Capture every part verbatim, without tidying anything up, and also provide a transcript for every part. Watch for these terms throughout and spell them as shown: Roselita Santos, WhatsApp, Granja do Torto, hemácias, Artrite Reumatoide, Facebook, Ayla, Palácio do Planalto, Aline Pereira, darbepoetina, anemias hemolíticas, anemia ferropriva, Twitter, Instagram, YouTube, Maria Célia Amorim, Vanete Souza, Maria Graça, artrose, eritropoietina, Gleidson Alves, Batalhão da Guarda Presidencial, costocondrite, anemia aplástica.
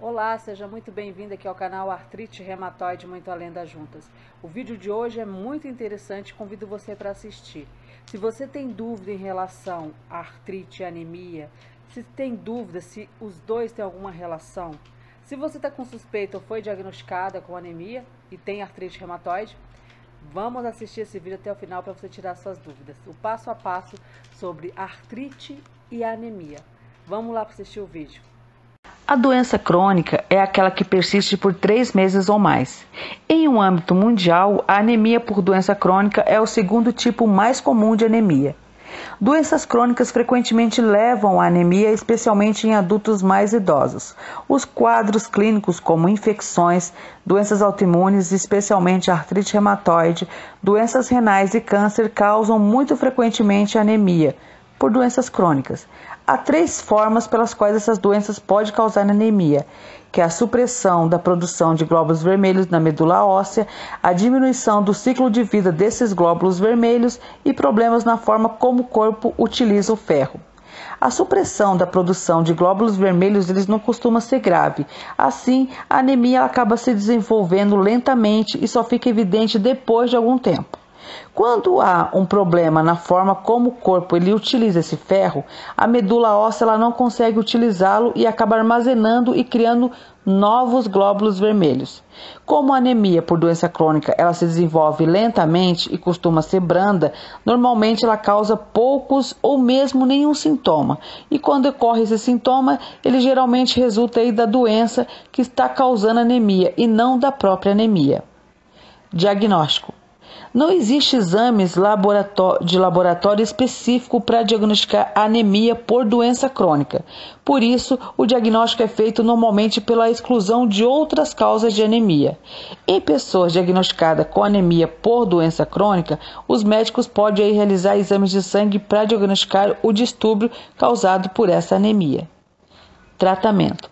Olá, seja muito bem-vindo aqui ao canal Artrite Reumatoide Muito Além das Juntas. O vídeo de hoje é muito interessante, convido você para assistir. Se você tem dúvida em relação à artrite e anemia, se tem dúvida se os dois têm alguma relação, se você está com suspeita ou foi diagnosticada com anemia e tem artrite reumatoide, vamos assistir esse vídeo até o final para você tirar suas dúvidas. O passo a passo sobre artrite e anemia. Vamos lá para assistir o vídeo. A doença crônica é aquela que persiste por três meses ou mais. Em um âmbito mundial, a anemia por doença crônica é o segundo tipo mais comum de anemia. Doenças crônicas frequentemente levam à anemia, especialmente em adultos mais idosos. Os quadros clínicos como infecções, doenças autoimunes, especialmente artrite reumatoide, doenças renais e câncer causam muito frequentemente anemia por doenças crônicas. Há três formas pelas quais essas doenças podem causar anemia, que é a supressão da produção de glóbulos vermelhos na medula óssea, a diminuição do ciclo de vida desses glóbulos vermelhos e problemas na forma como o corpo utiliza o ferro. A supressão da produção de glóbulos vermelhos eles não costuma ser grave. Assim, a anemia acaba se desenvolvendo lentamente e só fica evidente depois de algum tempo. Quando há um problema na forma como o corpo ele utiliza esse ferro, a medula óssea ela não consegue utilizá-lo e acaba armazenando e criando novos glóbulos vermelhos. Como a anemia por doença crônica ela se desenvolve lentamente e costuma ser branda, normalmente ela causa poucos ou mesmo nenhum sintoma. E quando ocorre esse sintoma, ele geralmente resulta aí da doença que está causando anemia e não da própria anemia. Diagnóstico. Não existe exames de laboratório específico para diagnosticar anemia por doença crônica. Por isso, o diagnóstico é feito normalmente pela exclusão de outras causas de anemia. Em pessoas diagnosticadas com anemia por doença crônica, os médicos podem aí realizar exames de sangue para diagnosticar o distúrbio causado por essa anemia. Tratamento.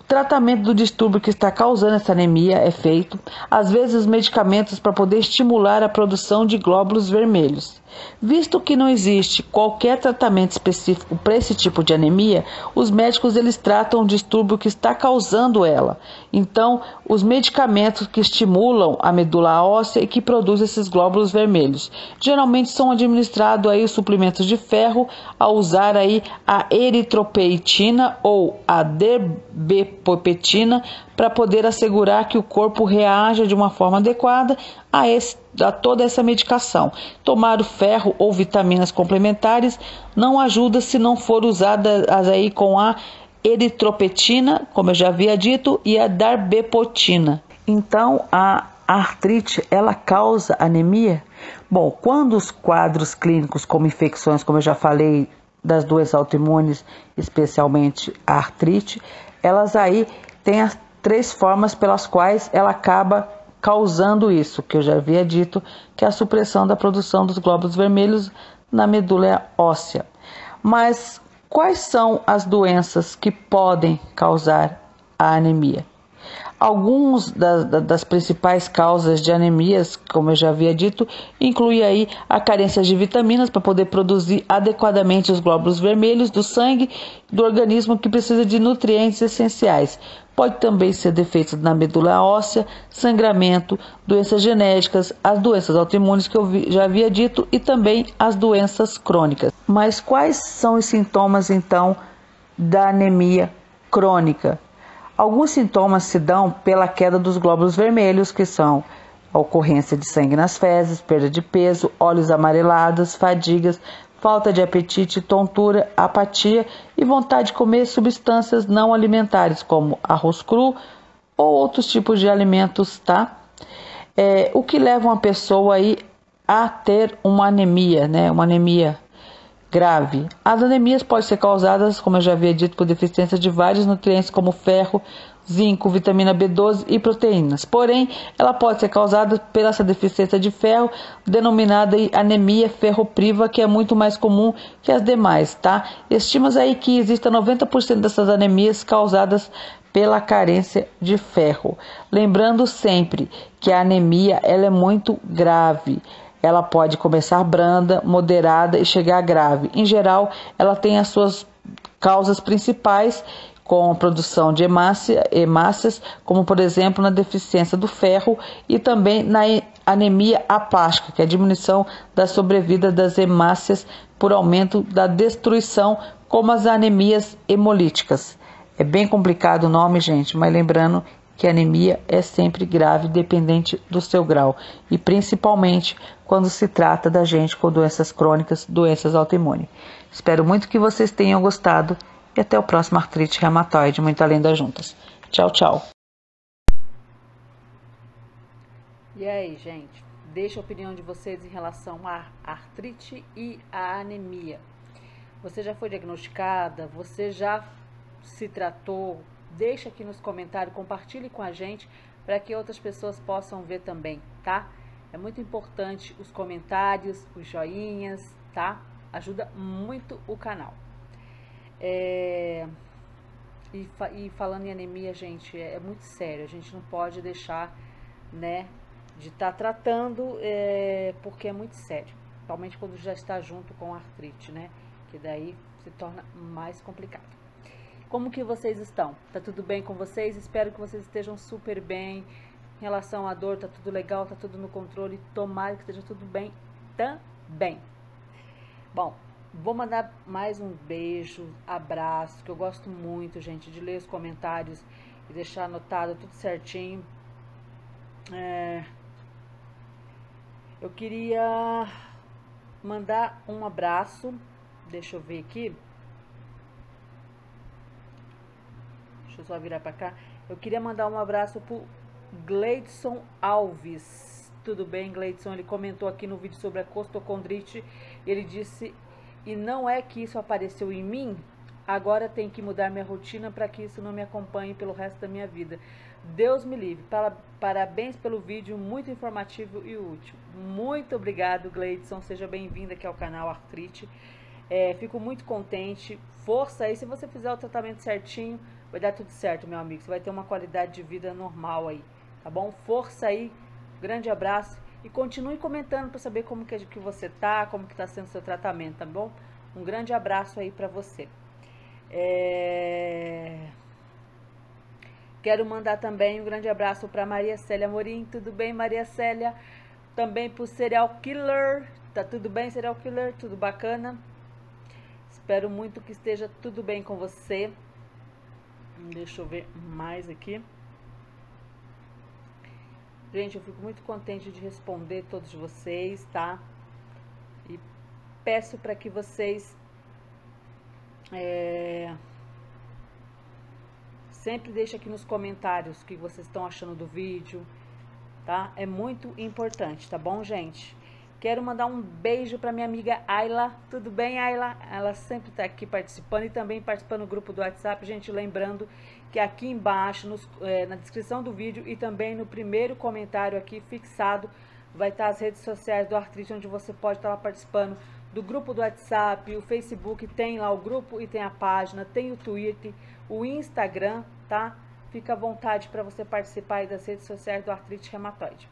O tratamento do distúrbio que está causando essa anemia é feito, às vezes, medicamentos para poder estimular a produção de glóbulos vermelhos. Visto que não existe qualquer tratamento específico para esse tipo de anemia, os médicos eles tratam o distúrbio que está causando ela. Então, os medicamentos que estimulam a medula óssea e que produzem esses glóbulos vermelhos, geralmente são administrados aí os suplementos de ferro, a usar aí a eritropoietina ou a darbepoetina para poder assegurar que o corpo reaja de uma forma adequada a, esse, a toda essa medicação. Tomar o ferro ou vitaminas complementares não ajuda se não for usada aí com a eritropoietina, como eu já havia dito, e a darbepoetina. Então, a artrite, ela causa anemia? Bom, quando os quadros clínicos, como infecções, como eu já falei, das doenças autoimunes, especialmente a artrite, elas aí têm as três formas pelas quais ela acaba causando isso, que eu já havia dito, que é a supressão da produção dos glóbulos vermelhos na medula óssea. Mas quais são as doenças que podem causar a anemia? Alguns das, das principais causas de anemias, como eu já havia dito, inclui aí a carência de vitaminas para poder produzir adequadamente os glóbulos vermelhos do sangue do organismo que precisa de nutrientes essenciais. Pode também ser defeito na medula óssea, sangramento, doenças genéticas, as doenças autoimunes que eu já havia dito e também as doenças crônicas. Mas quais são os sintomas então da anemia crônica? Alguns sintomas se dão pela queda dos glóbulos vermelhos, que são a ocorrência de sangue nas fezes, perda de peso, olhos amarelados, fadigas, falta de apetite, tontura, apatia e vontade de comer substâncias não alimentares, como arroz cru ou outros tipos de alimentos, tá? É, o que leva uma pessoa aí a ter uma anemia, né? Uma anemia grave. As anemias podem ser causadas, como eu já havia dito, por deficiência de vários nutrientes como ferro, zinco, vitamina B doze e proteínas. Porém, ela pode ser causada pela essa deficiência de ferro, denominada anemia ferropriva, que é muito mais comum que as demais, tá? Estima aí que exista noventa por cento dessas anemias causadas pela carência de ferro. Lembrando sempre que a anemia ela é muito grave. Ela pode começar branda, moderada e chegar grave. Em geral, ela tem as suas causas principais, com produção de hemácia, hemácias, como por exemplo na deficiência do ferro, e também na anemia aplástica, que é a diminuição da sobrevida das hemácias por aumento da destruição, como as anemias hemolíticas. É bem complicado o nome, gente, mas lembrando que a anemia é sempre grave, dependente do seu grau, e principalmente quando se trata da gente com doenças crônicas, doenças autoimunes. Espero muito que vocês tenham gostado. E até o próximo Artrite Reumatoide, muito além das juntas. Tchau, tchau. E aí, gente? Deixa a opinião de vocês em relação à artrite e à anemia. Você já foi diagnosticada? Você já se tratou? Deixa aqui nos comentários, compartilhe com a gente para que outras pessoas possam ver também, tá? É muito importante os comentários, os joinhas, tá? Ajuda muito o canal. É, e, fa, e falando em anemia, gente, é, é muito sério. A gente não pode deixar, né, de estar tá tratando, é, porque é muito sério. Principalmente quando já está junto com a artrite, né? Que daí se torna mais complicado. Como que vocês estão? Tá tudo bem com vocês? Espero que vocês estejam super bem. Em relação à dor, tá tudo legal, tá tudo no controle. Tomara que esteja tudo bem também. Bom, vou mandar mais um beijo, abraço, que eu gosto muito, gente, de ler os comentários e deixar anotado tudo certinho. É... Eu queria mandar um abraço, deixa eu ver aqui. Deixa eu só virar pra cá. Eu queria mandar um abraço pro Gleidson Alves. Tudo bem, Gleidson? Ele comentou aqui no vídeo sobre a costocondrite, ele disse... E não é que isso apareceu em mim, agora tem que mudar minha rotina para que isso não me acompanhe pelo resto da minha vida. Deus me livre. Parabéns pelo vídeo, muito informativo e útil. Muito obrigado, Gleidson. Seja bem-vinda aqui ao canal Artrite. É, fico muito contente. Força aí, se você fizer o tratamento certinho, vai dar tudo certo, meu amigo. Você vai ter uma qualidade de vida normal aí, tá bom? Força aí, grande abraço. E continue comentando para saber como que, que você tá, como que tá sendo o seu tratamento, tá bom? Um grande abraço aí para você. É... Quero mandar também um grande abraço para Maria Célia Amorim. Tudo bem, Maria Célia? Também pro Serial Killer. Tá tudo bem, Serial Killer? Tudo bacana? Espero muito que esteja tudo bem com você. Deixa eu ver mais aqui. Gente, eu fico muito contente de responder todos vocês, tá? E peço para que vocês é, sempre deixem aqui nos comentários o que vocês estão achando do vídeo, tá? É muito importante, tá bom, gente? Quero mandar um beijo para minha amiga Ayla. Tudo bem, Ayla? Ela sempre está aqui participando e também participando do grupo do WhatsApp. Gente, lembrando que aqui embaixo, nos, é, na descrição do vídeo e também no primeiro comentário aqui fixado, vai estar tá as redes sociais do Artrite, onde você pode estar tá participando do grupo do WhatsApp, o Facebook, tem lá o grupo e tem a página, tem o Twitter, o Instagram, tá? Fica à vontade para você participar aí das redes sociais do Artrite Reumatoide.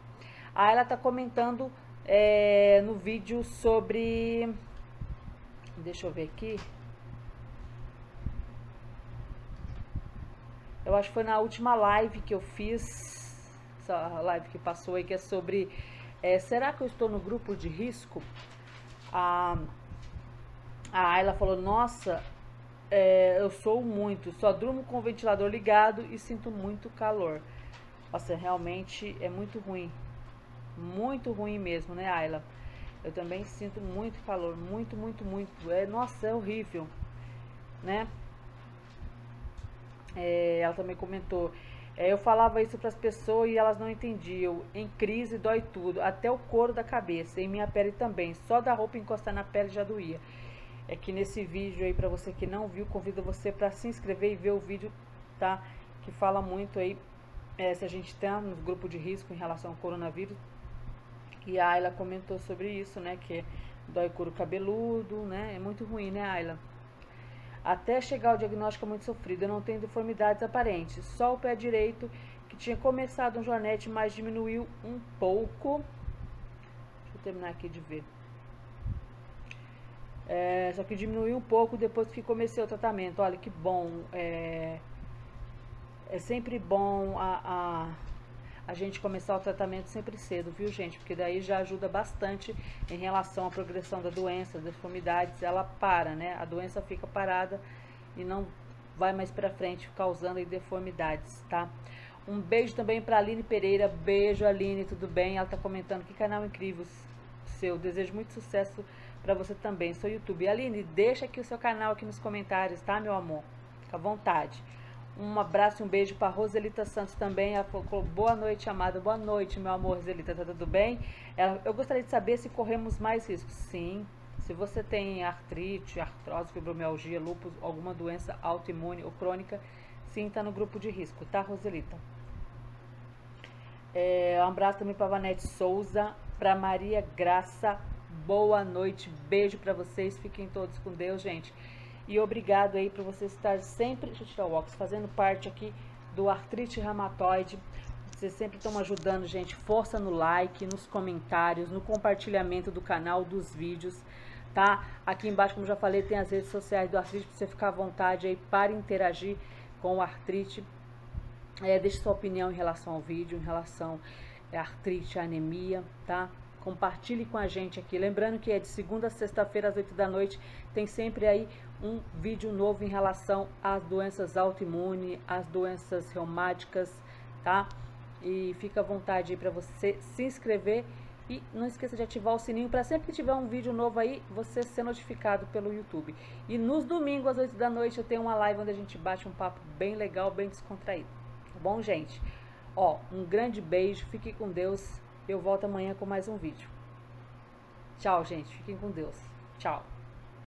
A Ayla está comentando... É, no vídeo sobre, deixa eu ver aqui, eu acho que foi na última live que eu fiz, essa live que passou aí, que é sobre, é, será que eu estou no grupo de risco? A, a Ayla falou, nossa, é, eu sou muito, só durmo com o ventilador ligado e sinto muito calor. Nossa, realmente é muito ruim. Muito ruim mesmo, né, Ayla? Eu também sinto muito calor, muito, muito, muito. É, nossa, é horrível, né? É, ela também comentou. É, eu falava isso para as pessoas e elas não entendiam. Em crise dói tudo, até o couro da cabeça, em minha pele também. Só da roupa encostar na pele já doía. É que nesse vídeo aí, para você que não viu, convido você para se inscrever e ver o vídeo, tá? Que fala muito aí, é, se a gente está no grupo de risco em relação ao coronavírus. E a Ayla comentou sobre isso, né, que dói couro cabeludo, né, é muito ruim, né, Ayla? Até chegar ao diagnóstico é muito sofrido, eu não tenho deformidades aparentes, só o pé direito, que tinha começado um jornete, mas diminuiu um pouco. Deixa eu terminar aqui de ver. É, só que diminuiu um pouco depois que comecei o tratamento. Olha que bom. É, é sempre bom a, a, a gente começar o tratamento sempre cedo, viu, gente? Porque daí já ajuda bastante em relação à progressão da doença, das deformidades. Ela para, né? A doença fica parada e não vai mais pra frente causando deformidades, tá? Um beijo também pra Aline Pereira. Beijo, Aline, tudo bem? Ela tá comentando que canal incrível seu. Desejo muito sucesso pra você também, seu YouTube. Aline, deixa aqui o seu canal aqui nos comentários, tá, meu amor? Fica à vontade. Um abraço e um beijo pra Roselita Santos também. Ela falou, boa noite, amada. Boa noite, meu amor, Roselita. Tá tudo bem? Ela, eu gostaria de saber se corremos mais riscos. Sim. Se você tem artrite, artrose, fibromialgia, lúpus, alguma doença autoimune ou crônica, sim, tá no grupo de risco, tá, Roselita? É, um abraço também pra Vanete Souza, pra Maria Graça. Boa noite, beijo pra vocês, fiquem todos com Deus, gente. E obrigado aí por você estar sempre, deixa eu tirar o óculos, fazendo parte aqui do Artrite Reumatoide. Vocês sempre estão ajudando, gente. Força no like, nos comentários, no compartilhamento do canal, dos vídeos, tá? Aqui embaixo, como já falei, tem as redes sociais do Artrite, pra você ficar à vontade aí para interagir com o Artrite. É, deixe sua opinião em relação ao vídeo, em relação à artrite, à anemia, tá? Compartilhe com a gente aqui. Lembrando que é de segunda a sexta-feira, às oito da noite, tem sempre aí um vídeo novo em relação às doenças autoimunes, às doenças reumáticas, tá? E fica à vontade aí para você se inscrever e não esqueça de ativar o sininho para sempre que tiver um vídeo novo aí, você ser notificado pelo YouTube. E nos domingos, às oito da noite, eu tenho uma live onde a gente bate um papo bem legal, bem descontraído. Tá bom, gente? Ó, um grande beijo, fique com Deus. Eu volto amanhã com mais um vídeo. Tchau, gente. Fiquem com Deus. Tchau.